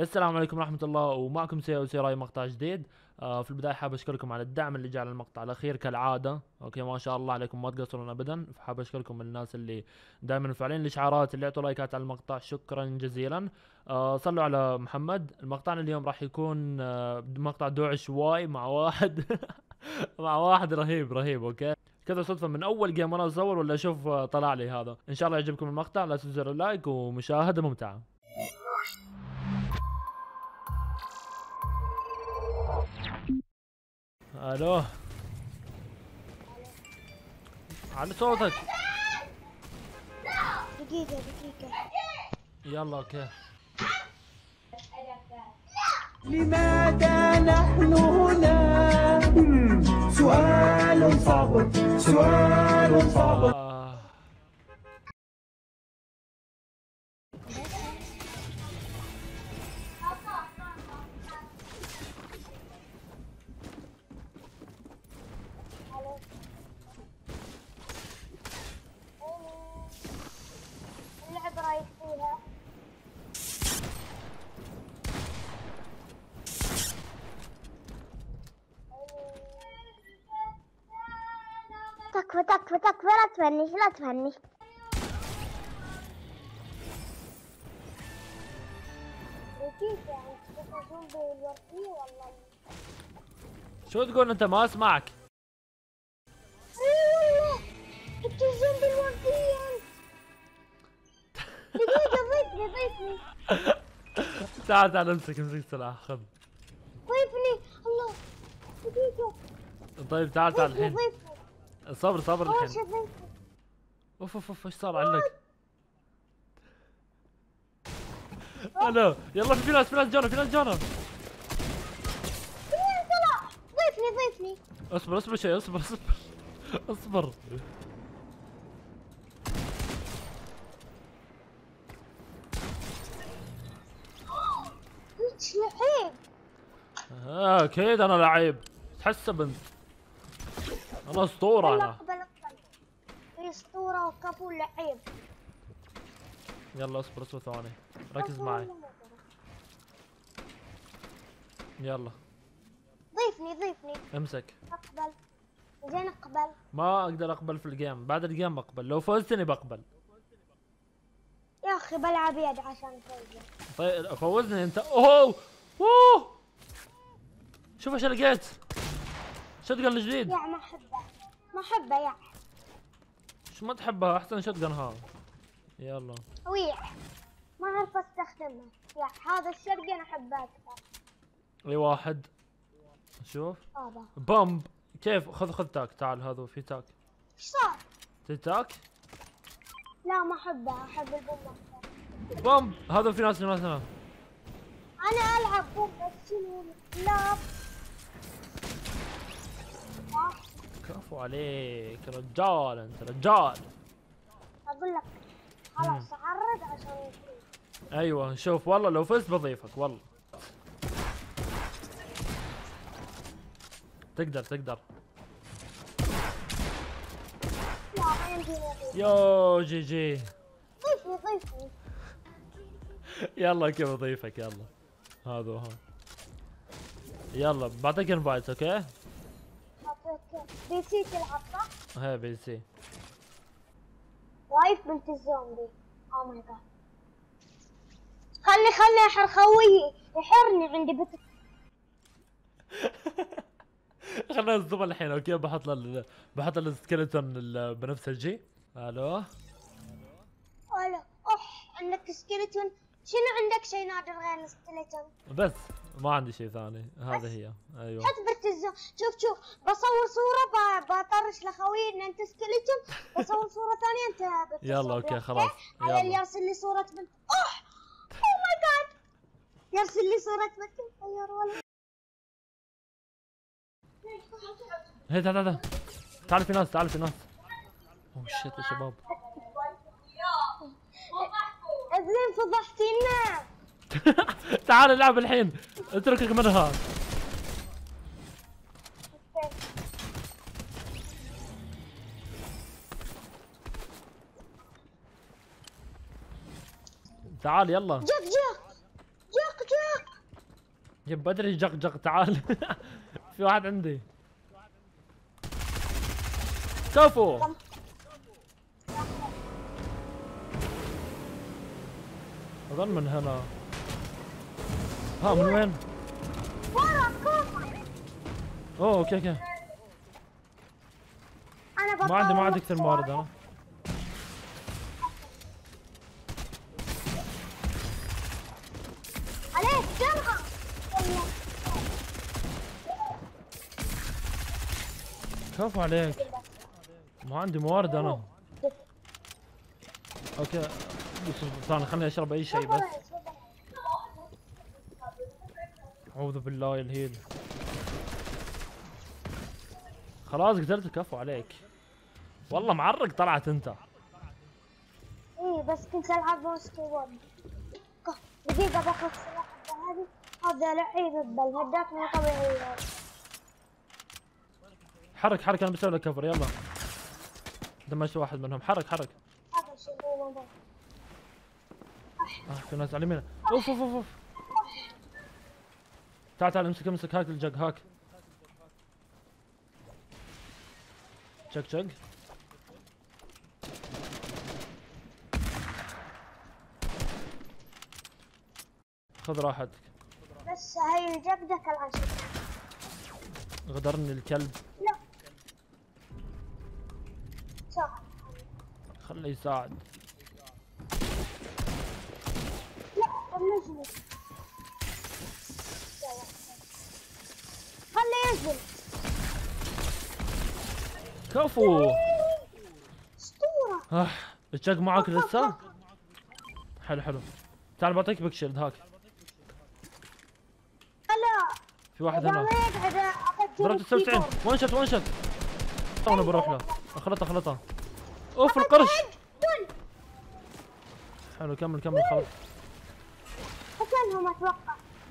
السلام عليكم ورحمة الله، ومعكم سيراي مقطع جديد. في البداية حاب اشكركم على الدعم اللي جاء على المقطع الاخير كالعادة. اوكي ما شاء الله عليكم، ما تقصرون ابدا. فحاب اشكركم الناس اللي دائما مفعلين الاشعارات، اللي اعطوا لايكات على المقطع، شكرا جزيلا. صلوا على محمد. مقطعنا اليوم راح يكون مقطع دوعش واي مع واحد مع واحد رهيب. اوكي كذا صدفة من اول جيم انا اصور ولا اشوف طلع لي هذا. ان شاء الله يعجبكم المقطع، لا تنسوا زر اللايك ومشاهدة ممتعة. الو، على صوتك. دقيقة يلا. اوكي لماذا نحن هنا؟ سؤال صعب. تكفى لا تفنش. شو تقول انت؟ ما اسمعك. تعال امسك سلاح، خذ. ضيفني الله. دقيقة. طيب تعال الحين. صبر الحين. اوف ايش صار عليك؟ الو يلا، في ناس جونا. ضيفني. اصبر شوي، اصبر. انت لعيب. اكيد انا لعيب، تحسب انت. انا اسطورة، انا اسطورة وكفو لعيب. يلا اصبر ثواني، ركز معي. يلا ضيفني. امسك. اقبل زين. اقبل. ما اقدر اقبل في الجيم، بعد الجيم بقبل، لو فوزتني بقبل. يا اخي بلعب يد عشان تفوز. طيب فوزني انت. اوه شوف ايش لقيت، شوتجن جديد. يا ما احبه يا شو ما تحبها، احسن شوتجن هذا. يلا ويع ما اعرف استخدمه، يا هذا الشوتجن احبه اكثر. لي واحد شوف بامب كيف. خذ تاك، تعال هذا في تاك. ايش صار؟ تاك؟ لا ما احبه، احب البومب اكثر. بامب هذا في ناس هنا. انا العب بومب بس لا. كفو عليك رجال، انت رجال. اقول لك خلاص عرض عشان يفوز. ايوه شوف، والله لو فزت بضيفك والله. تقدر. يو جي ضيفني. يلا كيف اضيفك؟ يلا هذا وهذا. يلا بعطيك انفايت. اوكي بي سي تلعب صح؟ ايه بي سي. وايف بنت الزومبي. او ماي جاد. خلي احر خويي يحرني عندي بنت. خلينا نصدمها الحين. اوكي بحط السكلتون البنفسجي. الو عندك سكلتون؟ شنو عندك شيء نادر غير السكلتون؟ بس ما عندي شيء ثاني، هذا هي. ايوه حط برتزون. شوف بصور صورة بطرش لخوي ان انت سكلتون، بصور صورة ثانية انت برتزون. يلا اوكي خلاص. على اللي يرسل لي صورة بنت. اوه ماي جاد، يرسل لي صورة بنت تغير ولا. هي تعال تعال في ناس. اوه شيت يا شباب. زين فضحتينا. تعال العب الحين، اتركك منها. تعال يلا. جاك يب بدري جقجق تعال. في واحد عندي كفو. اظن من هنا. ها من وين؟ اوه اوكي اوكي. ما عندي كثير موارد انا. عليك جمعة. كفو عليك. ما عندي موارد انا. اوكي ثاني خليني اشرب اي شيء بس. اعوذ بالله الهيل. خلاص قدرت. كفو عليك. والله معرق طلعت انت. ايه بس كنت العب وسط وورد. دقيقة باخذ سلاح هذه. هذا لعيبة بالهداك مو طبيعية. حرك حرك انا بسوي لك كفر يلا. دمجت واحد منهم. حرك حرك. في ناس على يمينه. اوف اوف اوف. تعال تعال امسك امسك هاك الجق هاك. شق شق. خذ راحتك. بس هي الجبدة العشرة. غدرني الكلب. لا. صح. خليه يساعد. لا خليه ينزل. خليه ينزل. كفو اسطوره. الشق معك لسه. حلو حلو. تعال بعطيك بيك شيلد هاك. لا في واحد هنا. ضربت 97 وان شوت وان شوت. انا بروح له. اخلطها اخلطها. اوف القرش. حلو كمل كمل خلاص. اكلهم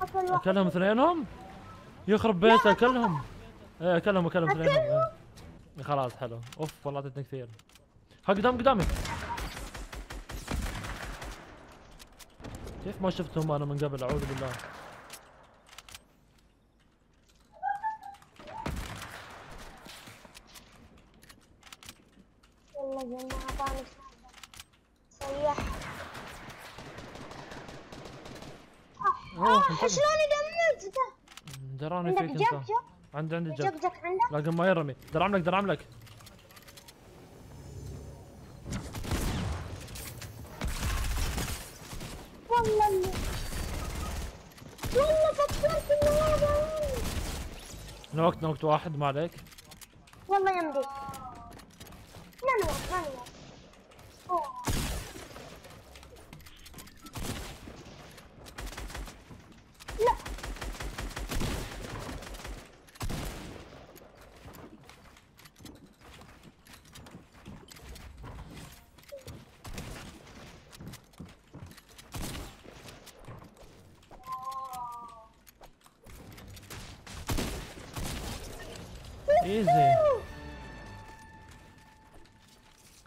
اتوقع. اكلهم اثنينهم. يخرب بيته اكلهم. ايه اكلهم اكلهم اثنينهم. خلاص حلو. اوف والله اعطيتني كثير. ها قدام قدامي. كيف ما شفتهم انا من قبل؟ اعوذ بالله. والله جنة اعطاني صيح. شلون دمجت؟ دراني فيك انت. عندي جك. لكن ما يرمي. درعم لك درعم لك. والله فكرت انه هذا. نوكت نوكت واحد ما عليك. والله يمديك. لا نوكت ما نوكت. ايزي.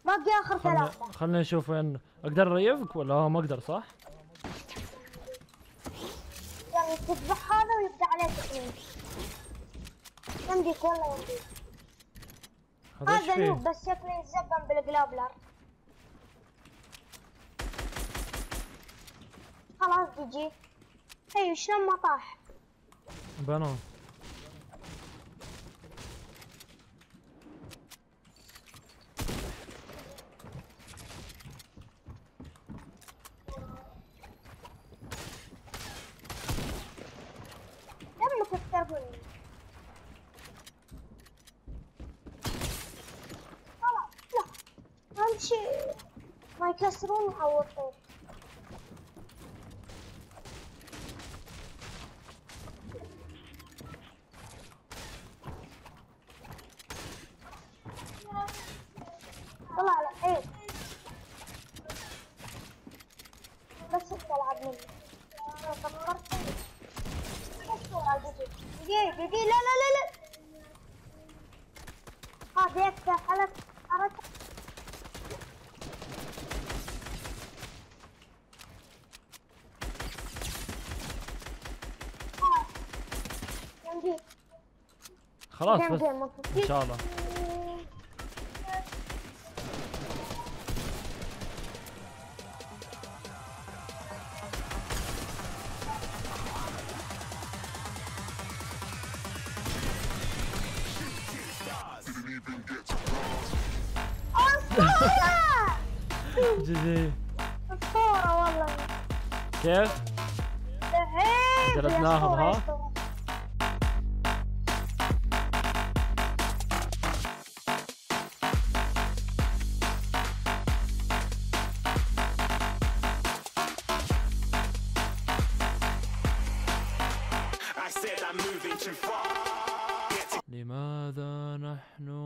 باقي اخر ثلاثة. خلينا نشوف وين اقدر اريفك ولا ما اقدر صح؟ يعني تذبح هذا ويبدا عليه تقريب. يمديك والله يمديك. هذا لوب بس شكله يتزبن بالجلابلر. خلاص جي. ايوه شلون ما طاح؟ بنو ما يكسرون يعوضون. طلع لا ايه بس تلعب مني. انا فكرت بس على جديد. لا لا لا لا. هذه اكثر حلقة عرفت. خلاص بس ان شاء الله. جزي الصورة والله كيف؟ جلبناهم ها؟ لماذا نحن